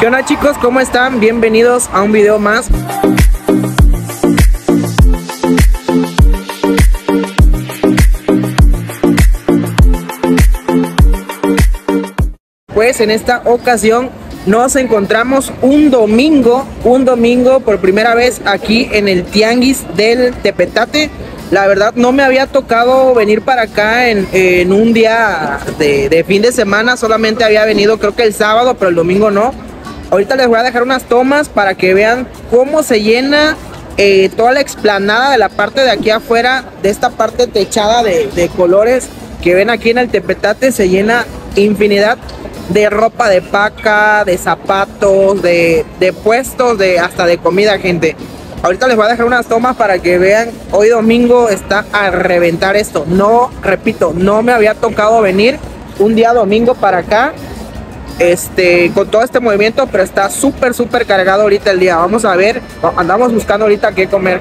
¿Qué onda, chicos? ¿Cómo están? Bienvenidos a un video más. Pues en esta ocasión nos encontramos un domingo por primera vez aquí en el Tianguis del Tepetate. La verdad no me había tocado venir para acá en un día de fin de semana, solamente había venido creo que el sábado, pero el domingo no. Ahorita les voy a dejar unas tomas para que vean cómo se llena toda la explanada de la parte de aquí afuera, de esta parte techada de colores que ven aquí en el Tepetate. Se llena infinidad de ropa de paca, de zapatos, de puestos, hasta de comida, gente. Ahorita les voy a dejar unas tomas para que vean. Hoy domingo está a reventar esto. No, repito, no me había tocado venir un día domingo para acá con todo este movimiento, pero está súper cargado ahorita el día. Vamos a ver, andamos buscando ahorita qué comer.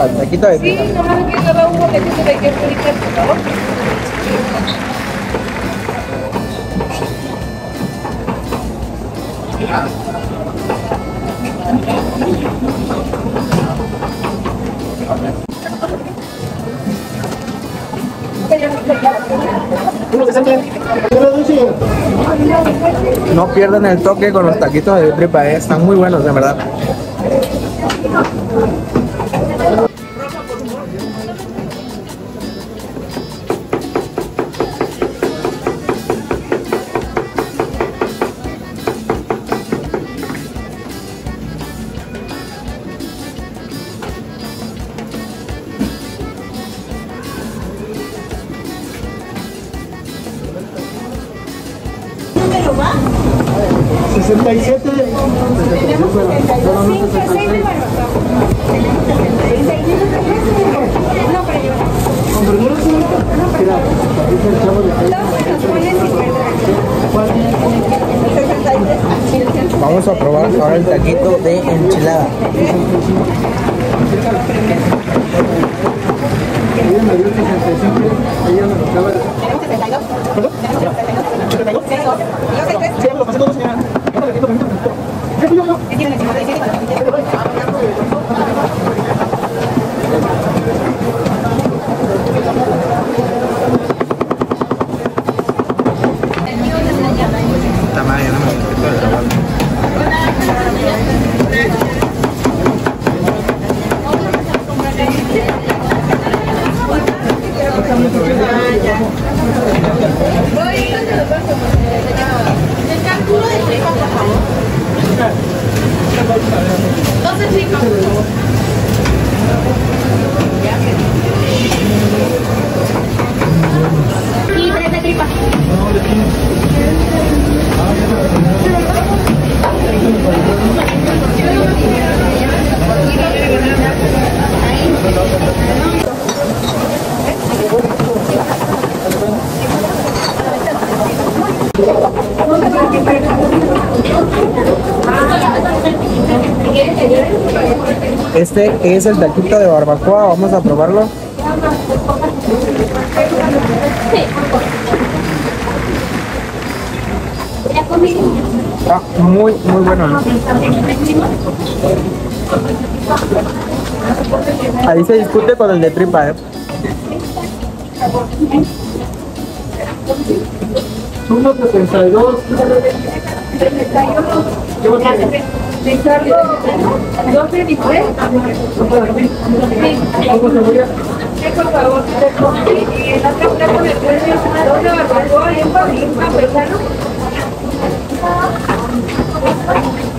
Taquito de tripas. Sí, nomás que yo haga un momentito de que fritas, por favor. No pierden el toque con los taquitos de tripa, están muy buenos, de verdad. Vamos a probar ahora el taquito de enchilada. Tamaño, no me 12 chicos. Y 3 de tripa. Este es el taquito de barbacoa, vamos a probarlo. Está muy bueno, ¿no? Ahí se discute con el de tripa, ¿eh? Uno 72.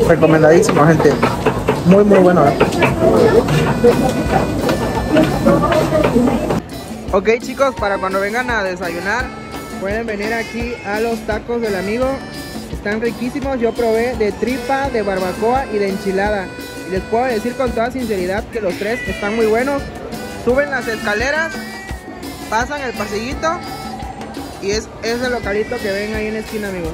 Recomendadísimo, gente. Muy bueno, ¿eh? Ok, chicos, para cuando vengan a desayunar pueden venir aquí a los tacos del amigo. Están riquísimos, yo probé de tripa, de barbacoa y de enchilada. Y les puedo decir con toda sinceridad que los tres están muy buenos. Suben las escaleras, pasan el pasillito y es ese localito que ven ahí en la esquina, amigos.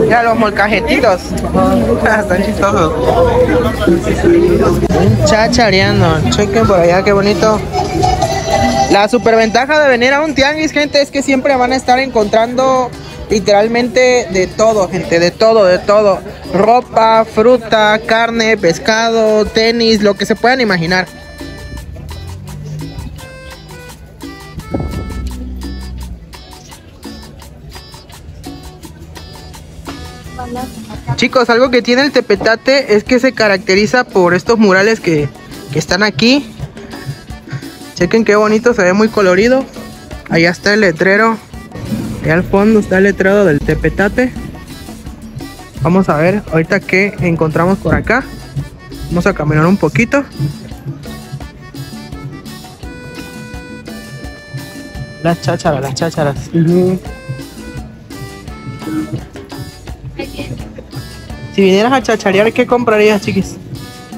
Mira los molcajetitos. Están chistosos. Chachareando. Chequen por allá, qué bonito. La superventaja de venir a un tianguis, gente, es que siempre van a estar encontrando literalmente de todo, gente. De todo. Ropa, fruta, carne, pescado, tenis, lo que se puedan imaginar. Chicos, algo que tiene el Tepetate es que se caracteriza por estos murales que están aquí. Chequen qué bonito, se ve muy colorido. Allá está el letrero. Allá al fondo está el letrero del Tepetate. Vamos a ver ahorita qué encontramos por acá. Vamos a caminar un poquito. Las chácharas. Si vinieras a chacharear, ¿qué comprarías, chiquis?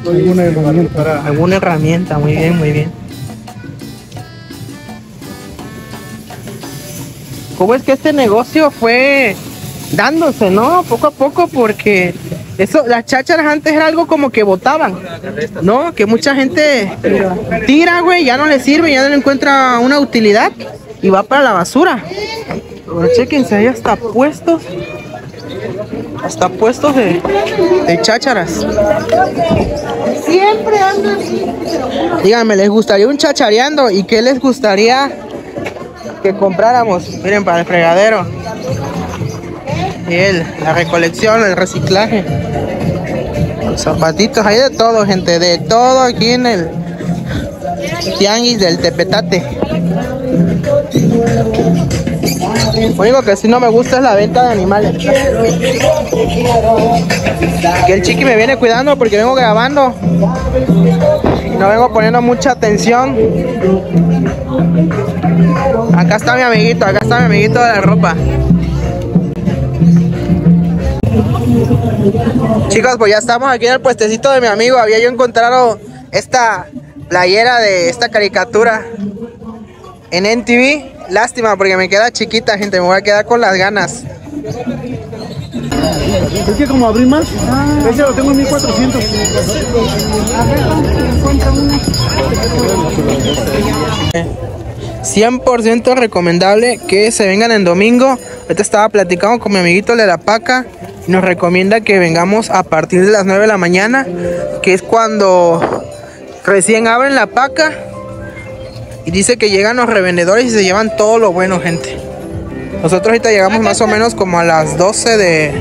Alguna herramienta. Alguna herramienta, muy bien. ¿Cómo es que este negocio fue dándose, no? Poco a poco, porque eso, las chácharas antes era algo como que botaban, ¿no? Que mucha gente tira, güey, ya no le sirve, ya no le encuentra una utilidad y va para la basura. Pero chequense, ahí hasta puestos. Hasta puestos de chácharas. Siempre ando así. Díganme, ¿les gustaría un chachareando? ¿Y qué les gustaría que compráramos? Miren, para el fregadero. Miel, la recolección, el reciclaje. Los zapatitos, hay de todo, gente. De todo aquí en el tianguis del Tepetate. Lo único que sí no me gusta es la venta de animales. Que el chiqui me viene cuidando porque vengo grabando y no vengo poniendo mucha atención. Acá está mi amiguito de la ropa. Chicos, pues ya estamos aquí en el puestecito de mi amigo. Había yo encontrado esta playera de esta caricatura en MTV. Lástima porque me queda chiquita, gente, me voy a quedar con las ganas. Es que como abrí más, ese lo tengo en 1400. A ver, encuentra una. 100% recomendable que se vengan en domingo. Ahorita estaba platicando con mi amiguito de la Paca. Nos recomienda que vengamos a partir de las 9 de la mañana, que es cuando recién abren la Paca. Y dice que llegan los revendedores y se llevan todo lo bueno, gente. Nosotros ahorita llegamos más o menos como a las 12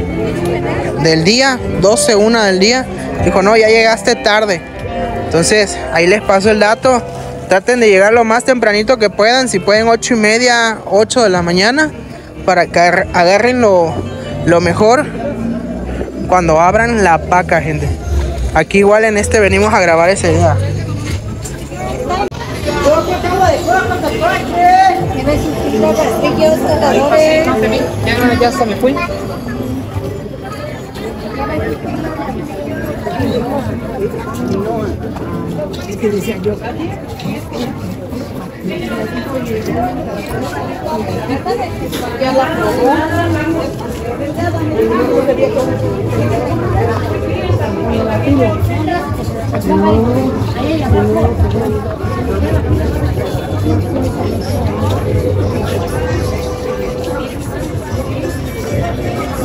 del día, 12, 1 del día. Dijo, no, ya llegaste tarde. Entonces, ahí les paso el dato. Traten de llegar lo más tempranito que puedan. Si pueden, 8:30, 8 de la mañana. Para que agarren lo mejor cuando abran la paca, gente. Aquí igual en este venimos a grabar ese día.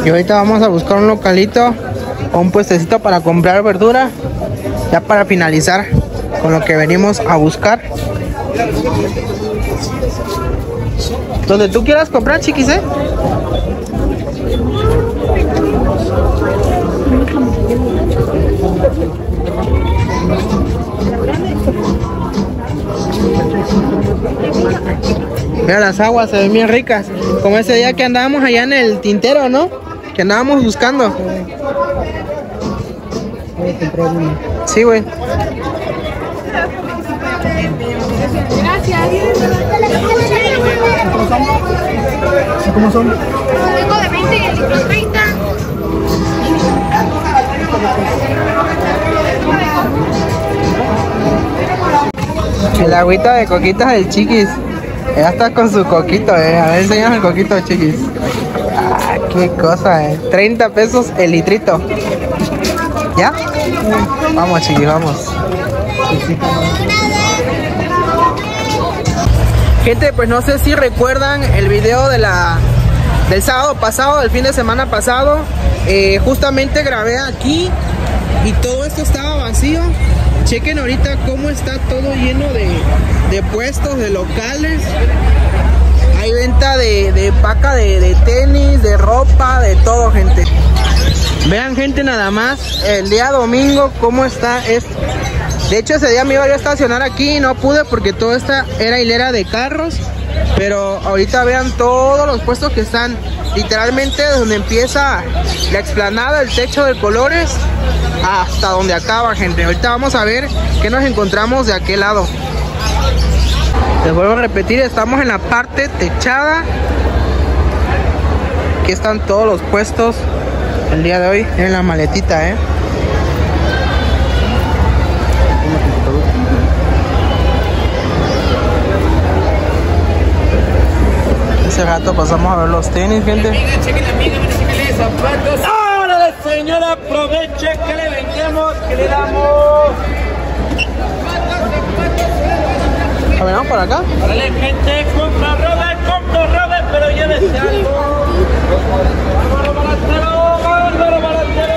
Y ahorita vamos a buscar un localito o un puestecito para comprar verdura, ya para finalizar con lo que venimos a buscar. Donde tú quieras comprar, chiquis, ¿eh? Mira, las aguas se ven bien ricas. Como ese día que andábamos allá en el tintero, ¿no? Que andábamos buscando. Sí, güey. Gracias. ¿Cómo son? Tengo de 20 y el litro 30. El agüita de coquitas del chiquis. Ya está con su coquito, eh. A ver, enséñame el coquito, chiquis. Ah, qué cosa, eh. 30 pesos el litrito. ¿Ya? Vamos, chiquis, vamos. Gente, pues no sé si recuerdan el video de del sábado pasado, del fin de semana pasado. Justamente grabé aquí y todo esto estaba vacío. Chequen ahorita cómo está todo lleno de puestos, de locales. Hay venta de paca de tenis, de ropa, de todo, gente. Vean, gente, nada más el día domingo cómo está esto. De hecho, ese día me iba yo a estacionar aquí y no pude porque toda esta era hilera de carros. Pero ahorita vean todos los puestos que están, literalmente donde empieza la explanada, el techo de colores, hasta donde acaba, gente. Ahorita vamos a ver qué nos encontramos de aquel lado. Les vuelvo a repetir, estamos en la parte techada. Aquí están todos los puestos el día de hoy en la maletita, ¿eh? Hace rato pasamos a ver los tenis, gente. Ahora la señora aproveche que le vendemos, que le damos. ¿Caminamos por acá? Órale, gente, compra roba, pero llévese algo. Bárbaro baratero, bárbaro baratero.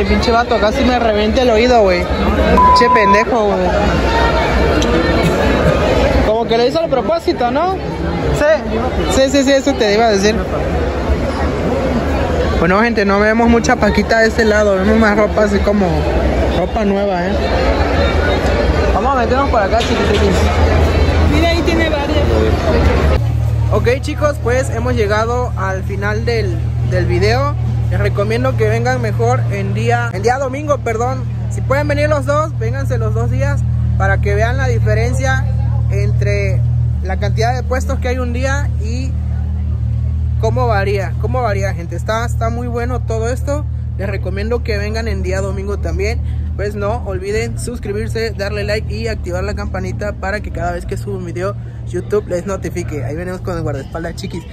El pinche vato casi me reventa el oído, güey. Pinche pendejo, güey. Que lo hizo al propósito, ¿no? Sí, eso te iba a decir. Bueno, gente, no vemos mucha paquita de este lado. Vemos más ropa así como ropa nueva, ¿eh? Vamos a meternos por acá, chiquititos. Mira, ahí tiene varias. Ok, chicos, pues hemos llegado al final del video. Les recomiendo que vengan mejor el día domingo, perdón. Si pueden venir los dos, vénganse los dos días para que vean la diferencia entre la cantidad de puestos que hay un día y cómo varía, gente. Está muy bueno todo esto. Les recomiendo que vengan en día domingo también. Pues no olviden suscribirse, darle like y activar la campanita para que cada vez que suba un video YouTube les notifique. Ahí venimos con el guardaespaldas, chiquis.